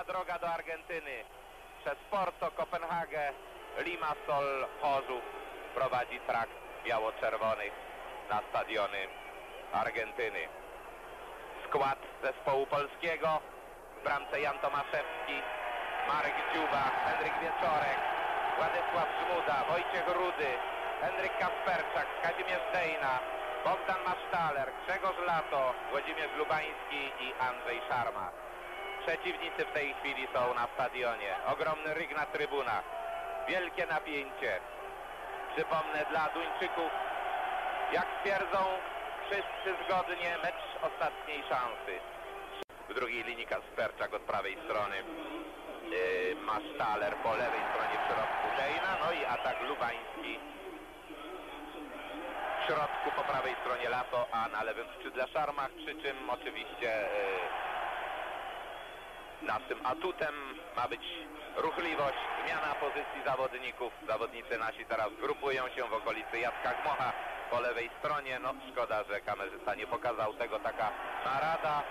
Taka droga do Argentyny przez Porto, Kopenhagę, Limassol, Chorzów prowadzi trakt biało-czerwonych na stadiony Argentyny. Skład zespołu polskiego: w bramce Jan Tomaszewski, Marek Dziuba, Henryk Wieczorek, Władysław Żmuda, Wojciech Rudy, Henryk Kasperczak, Kazimierz Deyna, Bogdan Masztaler, Grzegorz Lato, Włodzimierz Lubański i Andrzej Szarmach. Przeciwnicy w tej chwili są na stadionie. Ogromny ryk na trybunach. Wielkie napięcie. Przypomnę dla Duńczyków, jak twierdzą wszyscy zgodnie, mecz ostatniej szansy. W drugiej linii Kasperczak od prawej strony, Masztaler po lewej stronie w środku Deyna, no i atak Lubański. W środku po prawej stronie Lato, a na lewym skrzydle Szarmach, przy czym oczywiście naszym atutem ma być ruchliwość, zmiana pozycji zawodników. Zawodnicy nasi teraz grupują się w okolicy Jacka Gmocha po lewej stronie. No szkoda, że kamerzysta nie pokazał tego, taka narada.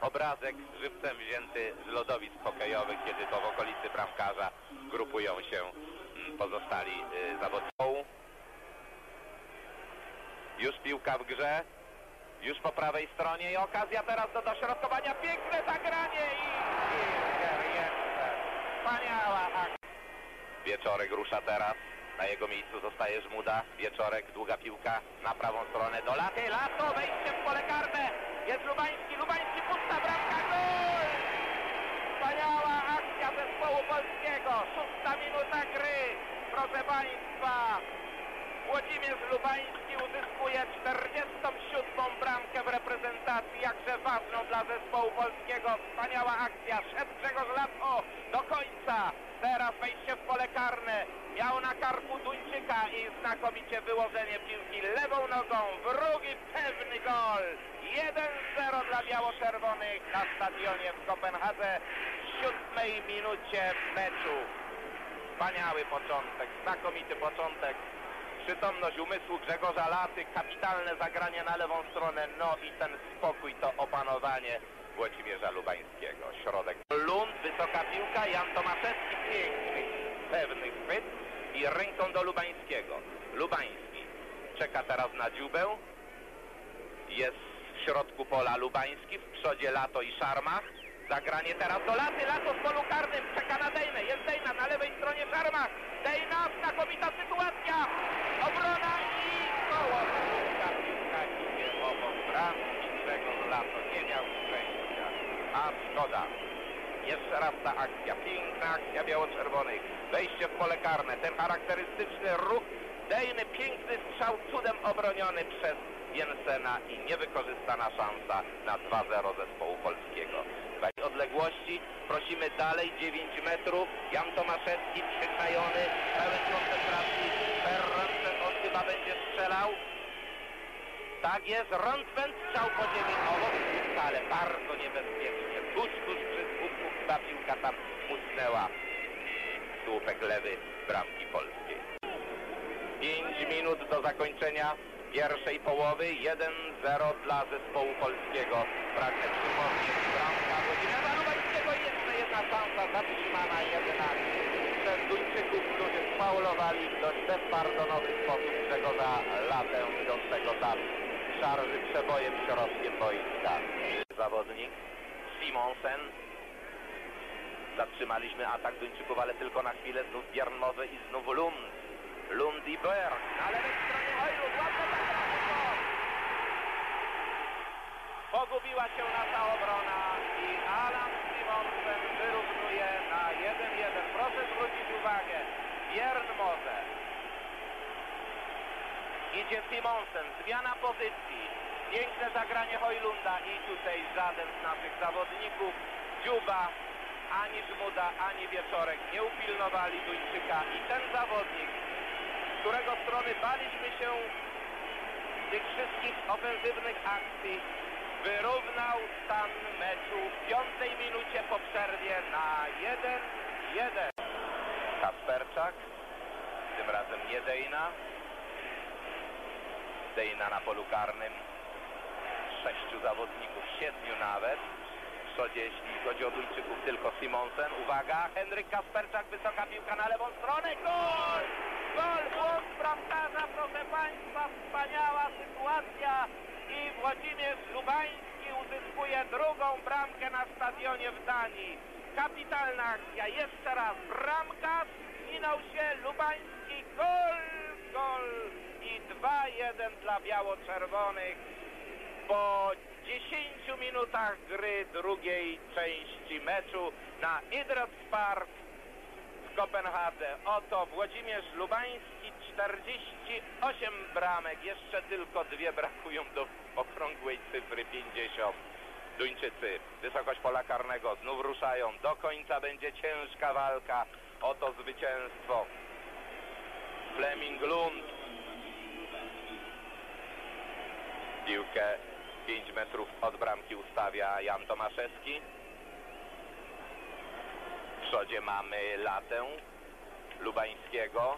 Obrazek żywcem wzięty z lodowisk hokejowych, kiedy to w okolicy bramkarza grupują się pozostali zawodnicy. Już piłka w grze, już po prawej stronie i okazja teraz do dośrodkowania, piękne zagranie i Birger Jensen, wspaniała akcja. Wieczorek rusza teraz, na jego miejscu zostaje Żmuda, Wieczorek, długa piłka na prawą stronę do Laty, Lato, wejście w pole karne, jest Lubański, Lubański, pusta bramka, gol! Wspaniała akcja zespołu polskiego, 6. minuta gry, proszę Państwa. Włodzimierz Lubański uzyskuje 47. bramkę w reprezentacji, jakże ważną dla zespołu polskiego. Wspaniała akcja, szedł Grzegorz Lato do końca. Teraz wejście w pole karne, miał na karku Duńczyka i znakomicie wyłożenie piłki lewą nogą, drugi pewny gol. 1-0 dla biało-czerwonych na stadionie w Kopenhadze w 7. minucie meczu. Wspaniały początek, znakomity początek. Przytomność umysłu Grzegorza Laty, kapitalne zagranie na lewą stronę, no i ten spokój, to opanowanie Włodzimierza Lubańskiego. Środek Lund, wysoka piłka, Jan Tomaszewski, piękny, pewny chwyt i ręką do Lubańskiego. Lubański czeka teraz na Dziubę, jest w środku pola Lubański, w przodzie Lato i Szarmach. Zagranie teraz do Laty, Lato w polu karnym, czeka na Deynę, jest Deyna, na lewej stronie Szarmach, Deyna, znakomita sytuacja, obrona i koło, piłka idzie obok bramki, Grzegorz Lato nie miał szczęścia, a szkoda. Jeszcze raz ta akcja, piękna akcja biało-czerwonej, wejście w pole karne, ten charakterystyczny ruch Deyny, piękny strzał, cudem obroniony przez Jensena i niewykorzystana szansa na 2-0 zespołu polskiego. W odległości prosimy dalej, 9 metrów, Jan Tomaszewski przyczajony, pełen koncentracji, Per Röntved on chyba będzie strzelał. Tak jest, Röntved strzał po dziewięć, ale bardzo niebezpiecznie, tuż przy słupku, ta piłka tam musnęła, słupek lewy bramki polskiej. 5 minut do zakończenia pierwszej połowy, 1-0 dla zespołu polskiego. Pragnę przypomnieć, bramka Włodzimierza Lubańskiego, jeszcze jedna szansa zatrzymana, jedyna przez Duńczyków, którzy sfaulowali w dość bezpardonowy sposób Grzegorza Latę idącego tam szarży przebojem środkiem boiska. Zawodnik Simonsen. Zatrzymaliśmy atak Duńczyków, ale tylko na chwilę, znów Bjoernmose i znów Lund. Lund i Bjerg, na lewej stronie Hoejlund, ładne zagranie, gol! Pogubiła się nasza obrona i Alan Simonsen wyrównuje na 1-1. Proszę zwrócić uwagę, Bjoernmose. Idzie Simonsen, zmiana pozycji, piękne zagranie Hoejlunda i tutaj żaden z naszych zawodników, Dziuba, ani Żmuda, ani Wieczorek nie upilnowali Duńczyka i ten zawodnik, z którego strony baliśmy się tych wszystkich ofensywnych akcji, wyrównał stan meczu w 5. minucie po przerwie na 1-1. Kasperczak, tym razem nie Deyna. Deyna na polu karnym, 6 zawodników, 7 nawet. przodzie, jeśli chodzi o Duńczyków, tylko Simonsen. Uwaga, Henryk Kasperczak, wysoka piłka na lewą stronę, gol! Gol od bramkarza, proszę Państwa, wspaniała sytuacja i Włodzimierz Lubański uzyskuje drugą bramkę na stadionie w Danii. Kapitalna akcja, jeszcze raz bramkarz, minął się Lubański, gol, gol i 2-1 dla biało-czerwonych po 10 minutach gry drugiej części meczu na Idratspark w Kopenhadze. Oto Włodzimierz Lubański, 48 bramek, jeszcze tylko 2 brakują do okrągłej cyfry 50. Duńczycy, wysokość pola karnego, znów ruszają, do końca będzie ciężka walka o to zwycięstwo. Fleming Lund piłkę 5 metrów od bramki ustawia Jan Tomaszewski. W przodzie mamy Latę, Lubańskiego,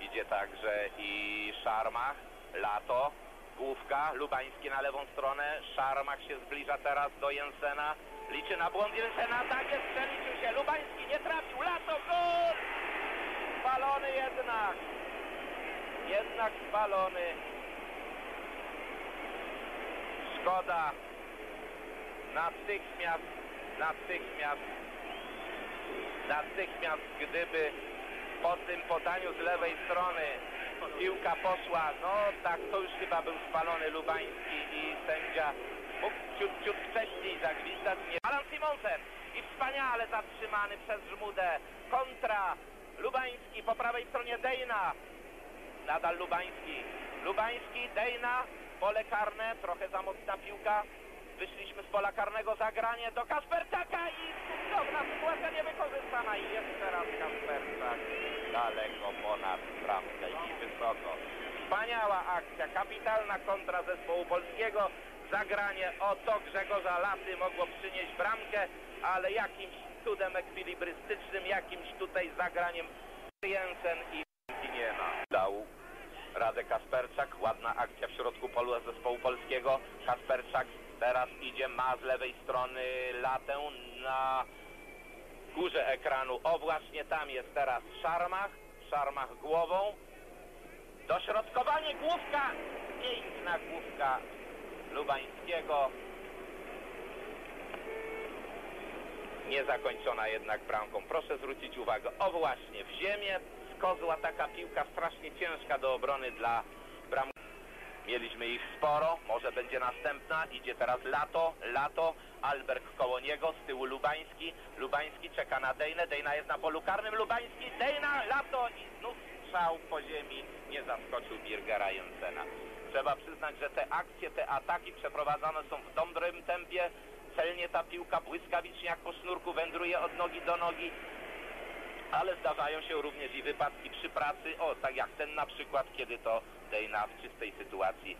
idzie także i Szarmach, Lato, główka, Lubański na lewą stronę, Szarmach się zbliża teraz do Jensena, liczy na błąd Jensena, tak jest, przeliczył się, Lubański nie trafił, Lato, gol! Spalony jednak, spalony. Szkoda, natychmiast gdyby po tym podaniu z lewej strony piłka poszła, no tak, to już chyba był spalony Lubański i sędzia mógł ciut wcześniej zagwizdać. Nie. Alan Simonsen i wspaniale zatrzymany przez Żmudę, kontra Lubański, po prawej stronie Deyna, nadal Lubański, Deyna, pole karne, trochę za mocna piłka, wyszliśmy z pola karnego, zagranie do Kasperczaka i cudowna sytuacja niewykorzystana i jeszcze raz Kasperczak daleko ponad bramkę i wysoko. Wspaniała akcja, kapitalna kontra zespołu polskiego, zagranie oto Grzegorza Laty mogło przynieść bramkę, ale jakimś cudem ekwilibrystycznym, jakimś tutaj zagraniem Jensen i Kiniena dał radę Kasperczak, ładna akcja w środku pola zespołu polskiego. Kasperczak teraz idzie, ma z lewej strony Latę, na górze ekranu, o właśnie tam jest teraz Szarmach, głową, dośrodkowanie, główka, piękna główka Lubańskiego, niezakończona jednak bramką. Proszę zwrócić uwagę, o właśnie w ziemię, z kozła taka piłka strasznie ciężka do obrony dla bram. Mieliśmy ich sporo, może będzie następna, idzie teraz Lato, Alberg koło niego, z tyłu Lubański, czeka na Deynę, Deyna jest na polu karnym, Lubański, Deyna, Lato i znów strzał po ziemi, nie zaskoczył Birgera Jensena. Trzeba przyznać, że te akcje, te ataki przeprowadzane są w dobrym tempie, celnie ta piłka błyskawicznie jak po sznurku wędruje od nogi do nogi, ale zdarzają się również i wypadki przy pracy, o tak jak ten na przykład, kiedy to Deyna w czystej sytuacji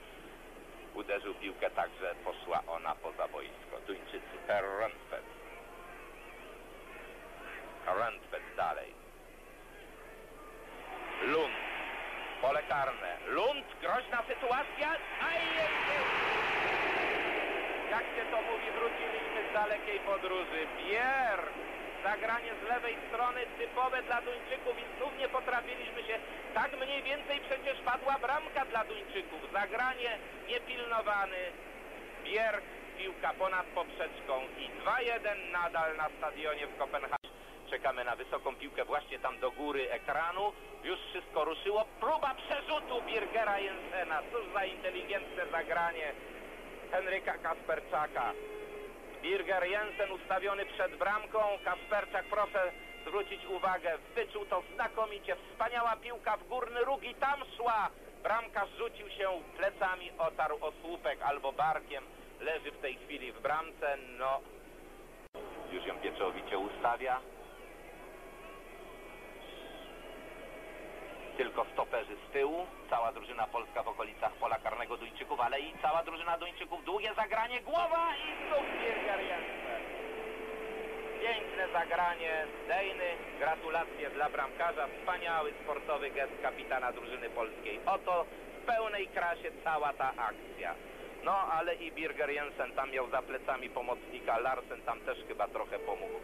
uderzył piłkę tak, że poszła ona poza boisko. Duńczycy, Per Röntved. Dalej. Lund, pole karne. Lund, groźna sytuacja, a jak się to mówi, wróciliśmy z dalekiej podróży. Bjerg, zagranie z lewej strony typowe dla Duńczyków i znów nie potrafiliśmy się, tak mniej więcej przecież padła bramka dla Duńczyków, zagranie niepilnowany, Bjerg, piłka ponad poprzeczką i 2-1 nadal na stadionie w Kopenhadze. Czekamy na wysoką piłkę właśnie tam do góry ekranu, już wszystko ruszyło, próba przerzutu Birgera Jensena, cóż za inteligentne zagranie Henryka Kasperczaka. Birger Jensen ustawiony przed bramką, Kasperczak, proszę zwrócić uwagę, wyczuł to znakomicie, wspaniała piłka w górny róg i tam szła. Bramkarz rzucił się plecami, otarł o słupek albo barkiem, leży w tej chwili w bramce, no już ją pieczołowicie ustawia. Tylko stoperzy z tyłu, cała drużyna polska w okolicach pola karnego Duńczyków, ale i cała drużyna Duńczyków, długie zagranie, głowa i znów Birger Jensen. Piękne zagranie Deyny, gratulacje dla bramkarza, wspaniały sportowy gest kapitana drużyny polskiej. Oto w pełnej krasie cała ta akcja. No ale i Birger Jensen tam miał za plecami pomocnika, Larsen tam też chyba trochę pomógł.